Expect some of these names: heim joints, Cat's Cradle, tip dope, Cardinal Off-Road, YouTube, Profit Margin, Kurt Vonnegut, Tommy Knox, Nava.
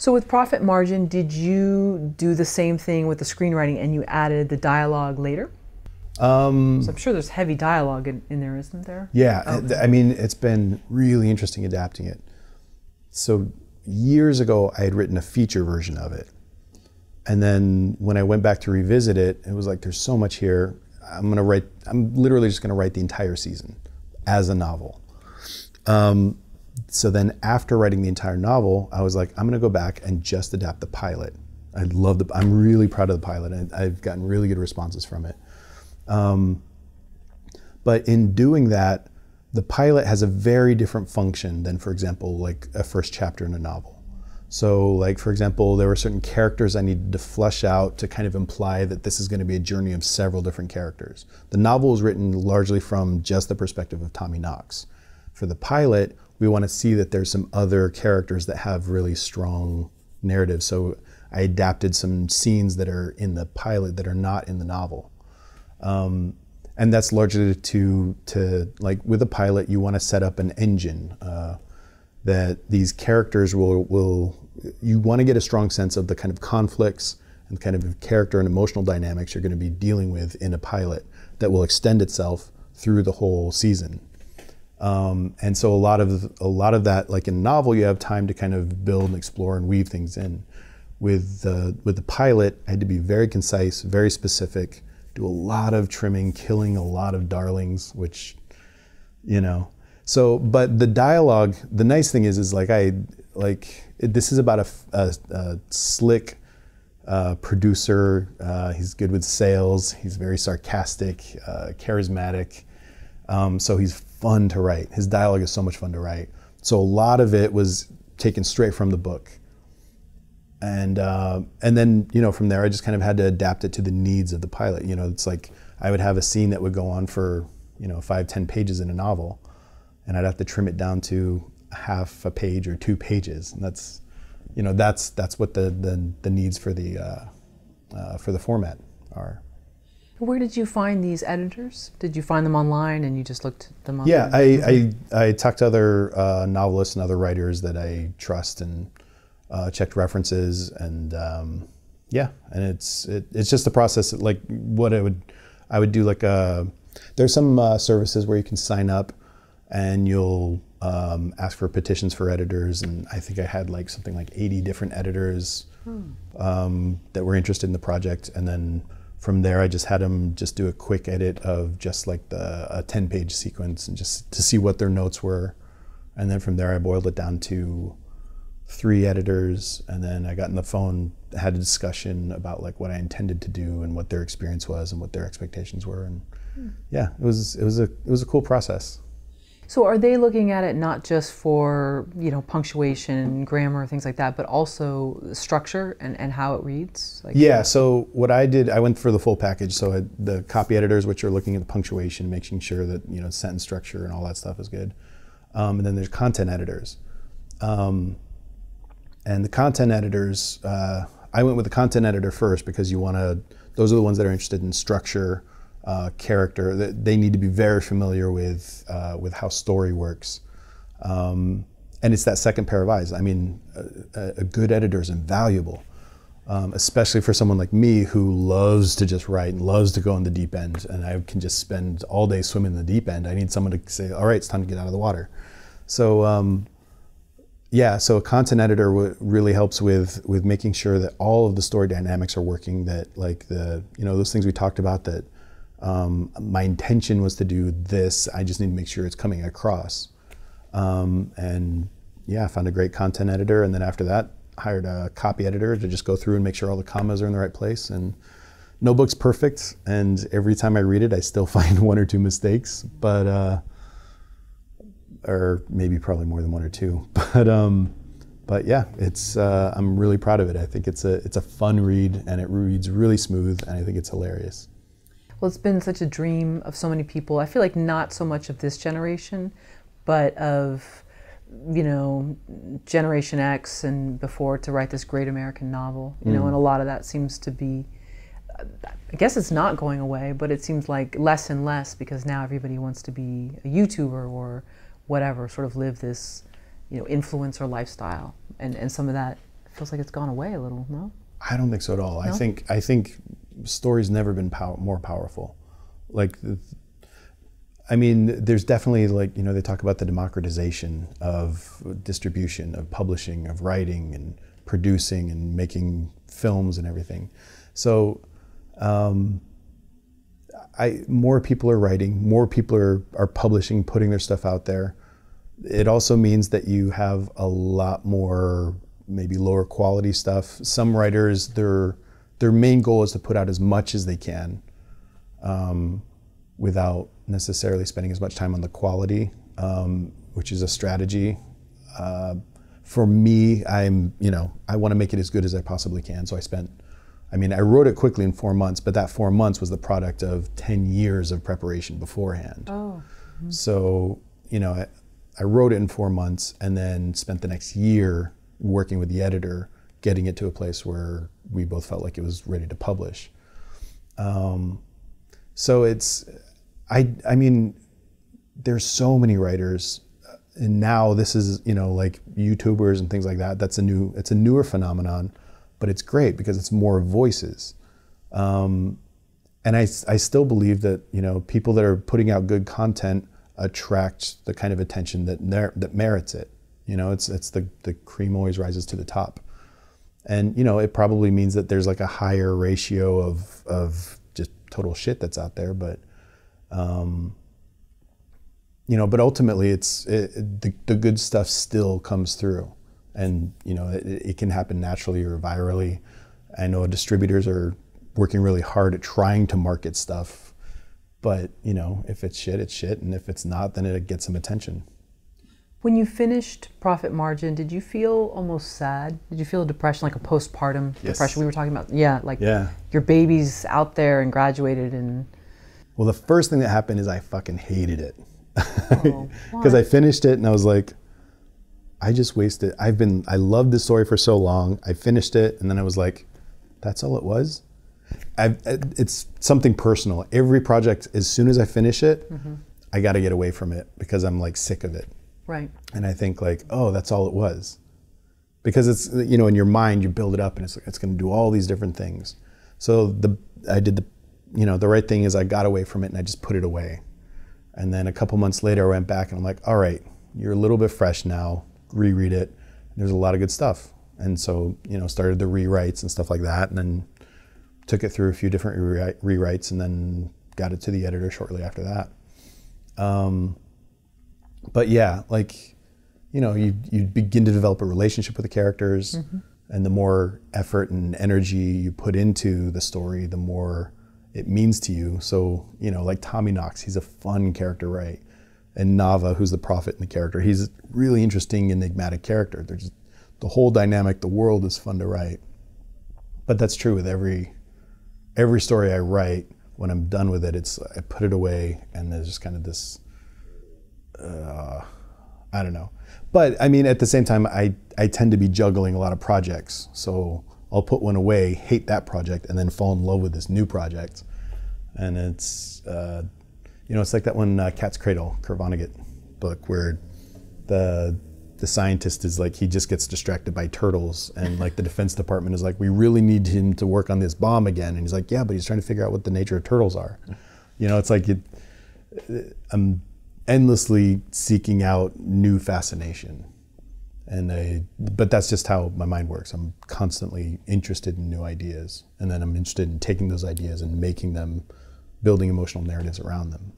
So with Profit Margin, did you do the same thing with the screenwriting and you added the dialogue later? So I'm sure there's heavy dialogue in there, isn't there? Yeah, oh. I mean, it's been really interesting adapting it. So years ago, I had written a feature version of it. And then when I went back to revisit it, it was like, there's so much here. I'm literally just gonna write the entire season as a novel. So then after writing the entire novel, I was like, I'm gonna go back and just adapt the pilot. I'm really proud of the pilot, and I've gotten really good responses from it. But in doing that, the pilot has a very different function than, for example, like a first chapter in a novel. So like, for example, there were certain characters I needed to flesh out to kind of imply that this is going to be a journey of several different characters. The novel was written largely from just the perspective of Tommy Knox. For the pilot, we want to see that there's some other characters that have really strong narratives. So I adapted some scenes that are in the pilot that are not in the novel. And that's largely to like with a pilot, you want to set up an engine that these characters you want to get a strong sense of the kind of conflicts and kind of character and emotional dynamics you're going to be dealing with in a pilot that will extend itself through the whole season. And so a lot of that, like in a novel, you have time to kind of build and explore and weave things in. With the pilot, I had to be very concise, very specific. Do a lot of trimming, killing a lot of darlings, which, you know. So, but the dialogue, the nice thing is like this is about a slick producer. He's good with sales. He's very sarcastic, charismatic. So he's fun to write. His dialogue is so much fun to write. So a lot of it was taken straight from the book. And then, you know, from there, I just kind of had to adapt it to the needs of the pilot. You know, it's like I would have a scene that would go on for, you know, 5–10 pages in a novel, and I'd have to trim it down to half a page or 2 pages. And that's, you know, that's what the needs for the format are. Where did you find these editors? Did you find them online and you just looked them up? Yeah, I talked to other novelists and other writers that I trust, and checked references, and yeah, and it's just the process. Like what I would do, like there's some services where you can sign up, and you'll ask for petitions for editors, and I think I had like something like 80 different editors that were interested in the project, and then from there I just had them just do a quick edit of just like a 10-page sequence, and just to see what their notes were, and then from there I boiled it down to 3 editors, and then I got on the phone, had a discussion about like what I intended to do and what their experience was and what their expectations were, and yeah, it was a cool process. So are they looking at it not just for, you know, punctuation, grammar, things like that, but also structure and how it reads? Like, yeah, so what I did, I went for the full package. So the copy editors, which are looking at the punctuation, making sure that, you know, sentence structure and all that stuff is good, and then there's content editors. And the content editors, I went with the content editor first because you want to, those are the ones that are interested in structure, character. They need to be very familiar with how story works. And it's that second pair of eyes. I mean, a good editor is invaluable, especially for someone like me who loves to just write and loves to go in the deep end. And I can just spend all day swimming in the deep end. I need someone to say, all right, it's time to get out of the water. So, yeah, so a content editor really helps with making sure that all of the story dynamics are working, that like the, you know, those things we talked about, that my intention was to do this, I just need to make sure it's coming across. And yeah, I found a great content editor, and then after that, hired a copy editor to just go through and make sure all the commas are in the right place. And no book's perfect, and every time I read it, I still find 1 or 2 mistakes, but or maybe probably more than 1 or 2, but yeah, it's I'm really proud of it. I think it's a fun read, and it reads really smooth, and I think it's hilarious. Well, it's been such a dream of so many people. I feel like not so much of this generation, but of, you know, Generation X and before, to write this great American novel. You know, and a lot of that seems to be, I guess it's not going away, but it seems like less and less, because now everybody wants to be a YouTuber or whatever, sort of live this, you know, influencer lifestyle, and some of that feels like it's gone away a little, no? I don't think so at all. No? I think story's never been more powerful. Like, I mean, there's definitely, like, you know, they talk about the democratization of distribution, of publishing, of writing and producing and making films and everything. So more people are writing, more people are publishing, putting their stuff out there. It also means that you have a lot more maybe lower quality stuff. Some writers, their main goal is to put out as much as they can without necessarily spending as much time on the quality, which is a strategy. For me, I want to make it as good as I possibly can. So I wrote it quickly in 4 months, but that 4 months was the product of 10 years of preparation beforehand. Oh. Mm-hmm. So, you know, I wrote it in 4 months and then spent the next year working with the editor, getting it to a place where we both felt like it was ready to publish. So I mean, there's so many writers, and now this is, you know, like YouTubers and things like that. It's a newer phenomenon, but it's great because it's more voices. And I still believe that, you know, people that are putting out good content attract the kind of attention that merits it. You know, it's the cream always rises to the top. And, you know, it probably means that there's like a higher ratio of just total shit that's out there, but you know, but ultimately the good stuff still comes through, and, you know, it can happen naturally or virally. I know distributors are working really hard at trying to market stuff, but, you know, if it's shit, it's shit, and if it's not, then it gets some attention. When you finished Profit Margin, did you feel almost sad? Did you feel depression, like a postpartum depression? We were talking about, your baby's out there and graduated and... Well, the first thing that happened is I fucking hated it. Because I finished it and I was like, I just wasted, I loved this story for so long. I finished it and then I was like, that's all it was? It's something personal. Every project, as soon as I finish it, mm-hmm. I gotta get away from it because I'm like sick of it. Right. And I think like, oh, that's all it was. Because it's, you know, in your mind, you build it up and it's like, it's gonna do all these different things. So you know, the right thing is I got away from it and I just put it away. And then a couple months later I went back and I'm like, all right, you're a little bit fresh now, reread it. There's a lot of good stuff. And so, you know, started the rewrites and stuff like that, and then took it through a few different rewrites and then got it to the editor shortly after that. But yeah, like, you know, you begin to develop a relationship with the characters, mm-hmm. and the more effort and energy you put into the story, the more it means to you. So, you know, like Tommy Knox, he's a fun character, right? And Nava, who's the prophet in the character, he's a really interesting, enigmatic character. There's the whole dynamic, the world is fun to write. But that's true with every story I write. When I'm done with it, I put it away, and there's just kind of this, I don't know. But I mean, at the same time, I tend to be juggling a lot of projects. So I'll put one away, hate that project, and then fall in love with this new project. And it's, you know, it's like that one Cat's Cradle, Kurt Vonnegut book, where the scientist is like, he just gets distracted by turtles, and like the Defense Department is like, we really need him to work on this bomb again. And he's like, yeah, but he's trying to figure out what the nature of turtles are. You know, it's like, I'm endlessly seeking out new fascination. And but that's just how my mind works. I'm constantly interested in new ideas, and then I'm interested in taking those ideas and making them, building emotional narratives around them.